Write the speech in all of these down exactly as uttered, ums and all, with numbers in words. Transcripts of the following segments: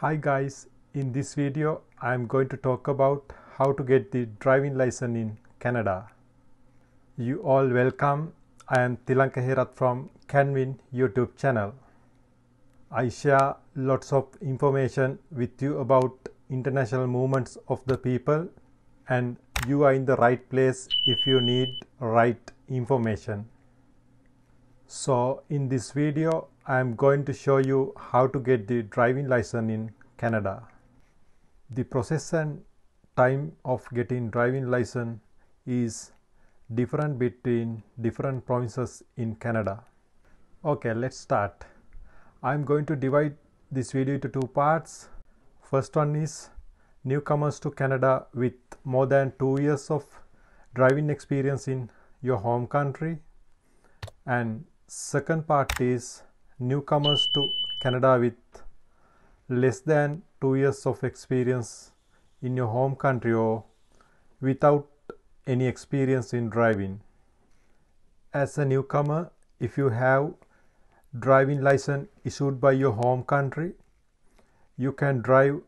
Hi guys, in this video I am going to talk about how to get the driving license in Canada. You all welcome. I am Thilanka Herath from CanWin YouTube channel. I share lots of information with you about international movements of the people, and you are in the right place if you need right information. So in this video I am going to show you how to get the driving license in Canada. The process and time of getting driving license is different between different provinces in Canada. Okay, let's start. I am going to divide this video into two parts. First one is newcomers to Canada with more than two years of driving experience in your home country, and second part is newcomers to Canada with less than two years of experience in your home country or without any experience in driving. As a newcomer, if you have driving license issued by your home country, you can drive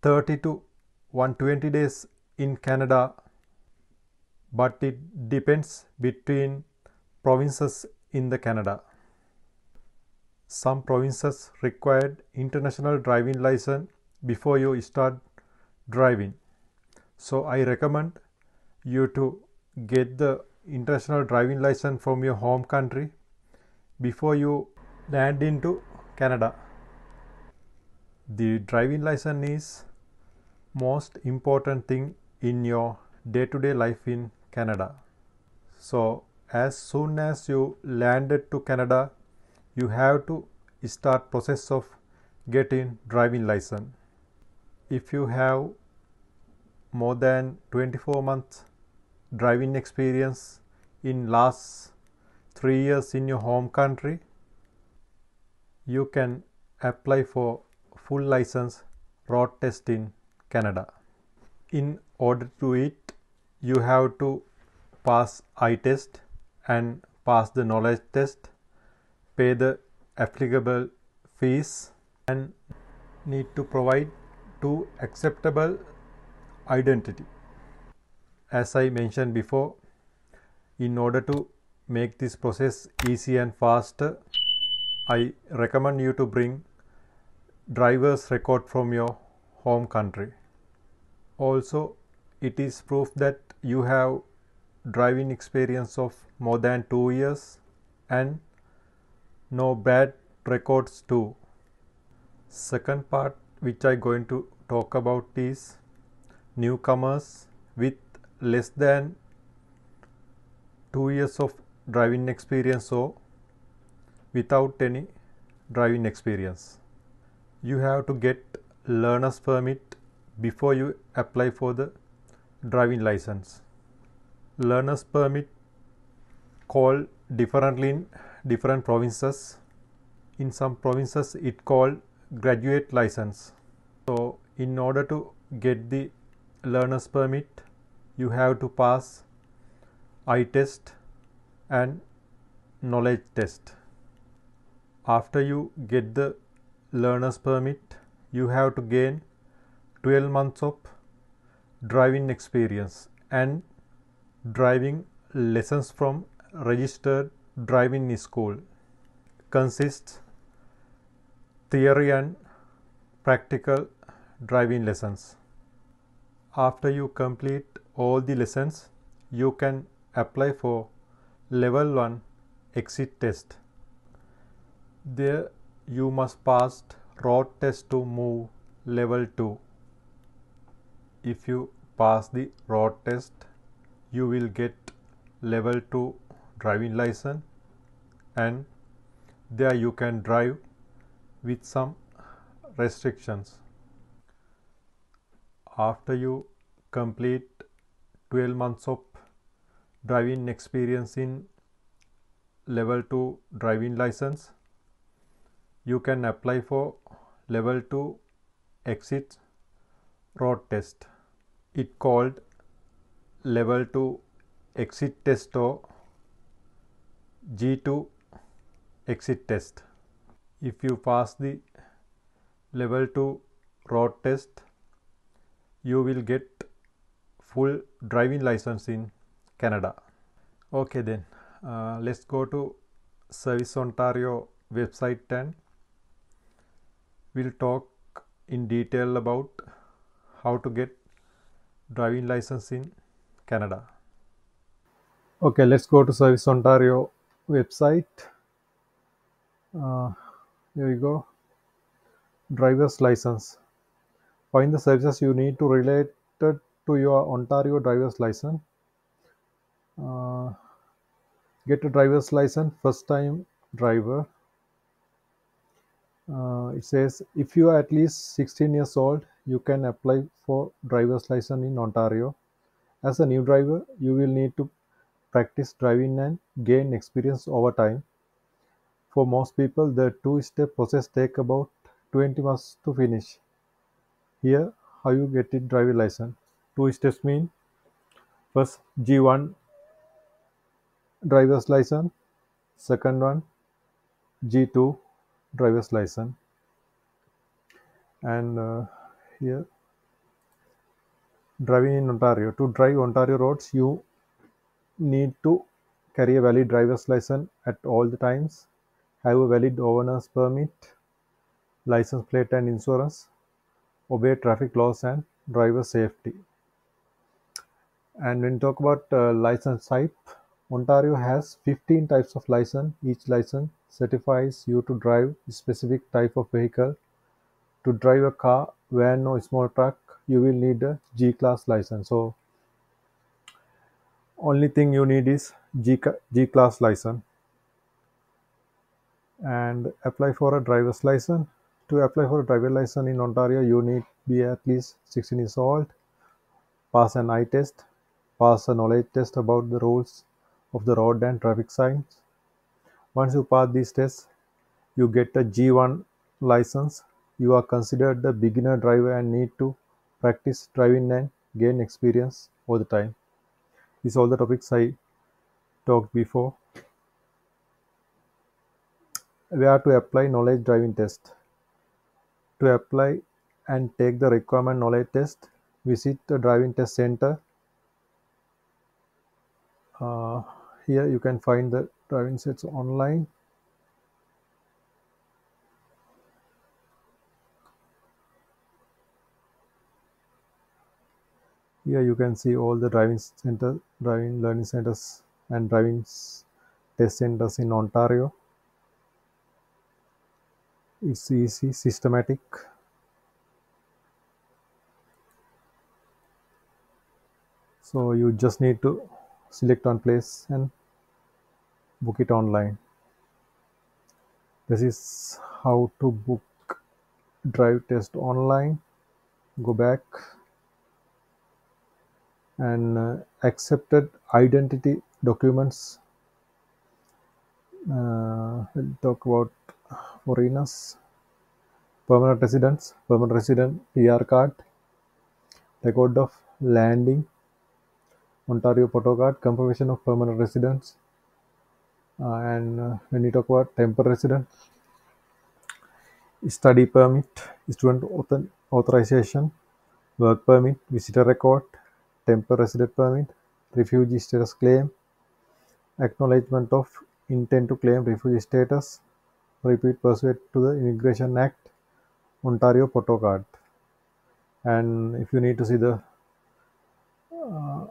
thirty to one hundred twenty days in Canada, but it depends between provinces in the Canada. Some provinces required international driving license before you start driving. So I recommend you to get the international driving license from your home country before you land into Canada. The driving license is most important thing in your day-to-day life in Canada. So as soon as you landed to Canada, you have to start process of getting driving license. If you have more than twenty-four months driving experience in last three years in your home country, you can apply for full license road test in Canada. In order to it, you have to pass eye test and pass the knowledge test, pay the applicable fees, and need to provide two acceptable identity. As I mentioned before, in order to make this process easy and faster, I recommend you to bring driver's record from your home country. Also, it is proof that you have driving experience of more than two years and no bad records too. Second part which I going to talk about is newcomers with less than two years of driving experience or without any driving experience. You have to get learner's permit before you apply for the driving license. Learner's permit called differently in different provinces. In some provinces it called graduate license. So in order to get the learner's permit, you have to pass eye test and knowledge test. After you get the learner's permit, you have to gain twelve months of driving experience and driving lessons from registered driving school. Consists theory and practical driving lessons. After you complete all the lessons, you can apply for level one exit test. There you must pass road test to move level two. If you pass the road test, you will get level two driving license, and there you can drive with some restrictions. After you complete twelve months of driving experience in level two driving license, you can apply for level two exit road test. It called level two exit test or G two exit test. If you pass the level two road test, you will get full driving license in Canada. Okay, then uh, let's go to Service Ontario website and we'll talk in detail about how to get driving license in Canada. Okay, let's go to Service Ontario website. Uh, here you go, driver's license. Find the services you need to relate to your Ontario driver's license. Uh, get a driver's license, first time driver. Uh, it says if you are at least sixteen years old, you can apply for driver's license in Ontario. As a new driver, you will need to practice driving and gain experience over time. For most people, the two-step process takes about twenty months to finish. Here, how you get it driving license. Two steps mean first G one driver's license, second one G two driver's license, and uh, here driving in Ontario. To drive Ontario roads, you need to carry a valid driver's license at all the times, have a valid owner's permit, license plate and insurance, obey traffic laws and driver safety. And when you talk about uh, license type, Ontario has fifteen types of license. Each license certifies you to drive a specific type of vehicle. To drive a car, van or small truck, you will need a G class license. So only thing you need is G, G class license. And apply for a driver's license. To apply for a driver license in Ontario, you need to be at least sixteen years old, pass an eye test, pass a knowledge test about the rules of the road and traffic signs. Once you pass these tests, you get a G one license. You are considered a beginner driver and need to practice driving and gain experience all the time. These are all the topics I talked before. We are to apply knowledge driving test. To apply and take the requirement knowledge test, visit the driving test center. Uh, here you can find the driving tests online. Here you can see all the driving center, driving learning centers and driving test centers in Ontario. It's easy, systematic. So you just need to select on place and book it online. This is how to book drive test online. Go back and uh, accepted identity documents. Uh, we'll talk about foreigners, permanent residents, permanent resident P R card, record of landing, Ontario photo card, confirmation of permanent residence, uh, and uh, when you talk about temporary resident, study permit, student author authorization, work permit, visitor record, temporary resident permit, refugee status claim, acknowledgement of intent to claim refugee status, repeat pursuant to the Immigration Act, Ontario photo card. And if you need to see the uh,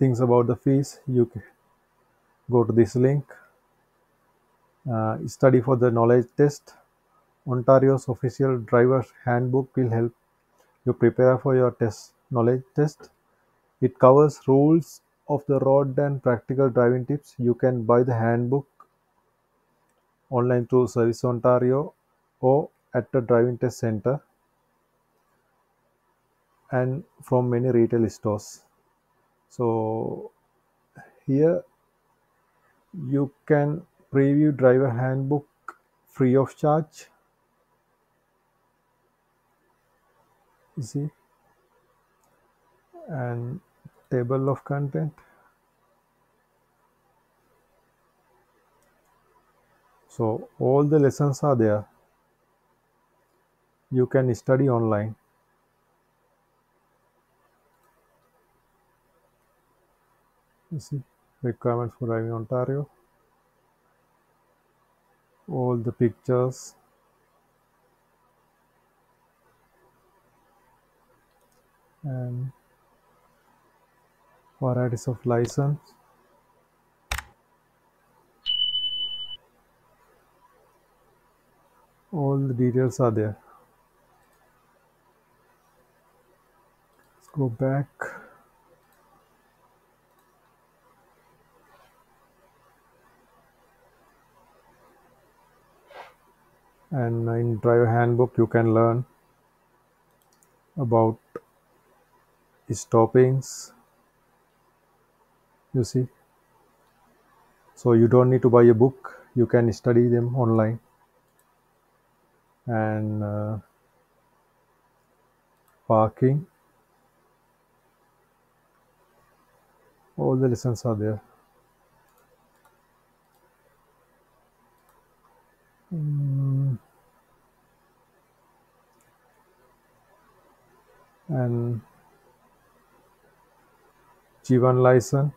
things about the fees, you can go to this link. Uh, study for the knowledge test. Ontario's official driver's handbook will help you prepare for your test knowledge test. It covers rules of the road and practical driving tips. You can buy the handbook online through Service Ontario or at the driving test center and from many retail stores. So here you can preview driver handbook free of charge. You see, and table of content. So all the lessons are there. you can study online. You see, requirements for Service Ontario, all the pictures. And varieties of license. All the details are there. Let's go back. And in driver handbook, you can learn about stoppings. You see, so you don't need to buy a book, you can study them online. And uh, parking, all the lessons are there. Mm. And G one license,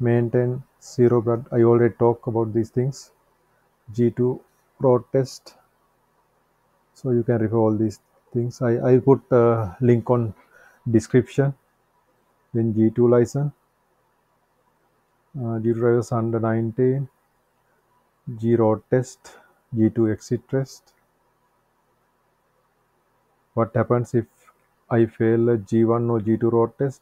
maintain zero, but I already talked about these things. G two road test, so you can refer all these things. I, I put a link on description. Then G two license, uh, duty drivers under nineteen, G road test, G two exit test. What happens if I fail a G one or G two road test?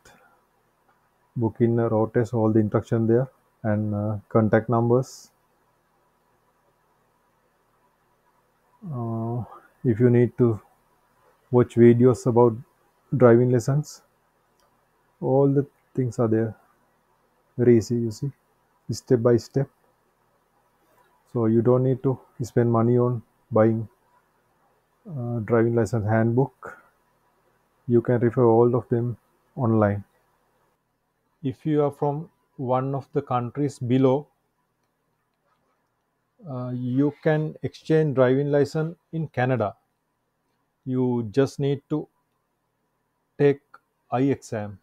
Book in a road test, all the instruction there, and uh, contact numbers. Uh, if you need to watch videos about driving lessons, all the things are there. Very easy, you see, step by step. So you don't need to spend money on buying uh, driving license handbook. You can refer all of them online. If you are from one of the countries below, uh, you can exchange driving license in Canada. You just need to take eye exam.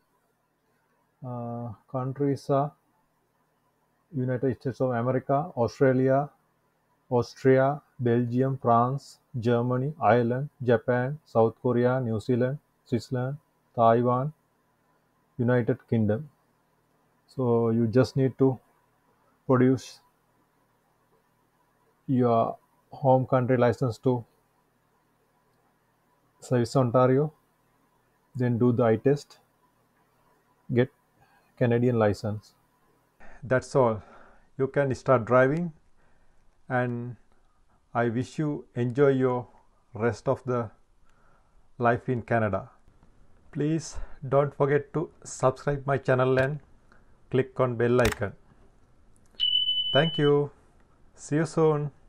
Uh, countries are United States of America, Australia, Austria, Belgium, France, Germany, Ireland, Japan, South Korea, New Zealand, Switzerland, Taiwan, United Kingdom. So you just need to produce your home country license to Service Ontario, then do the eye test, get Canadian license. That's all. You can start driving, and I wish you enjoy your rest of the life in Canada. Please don't forget to subscribe my channel and click on bell icon. Thank you. See you soon.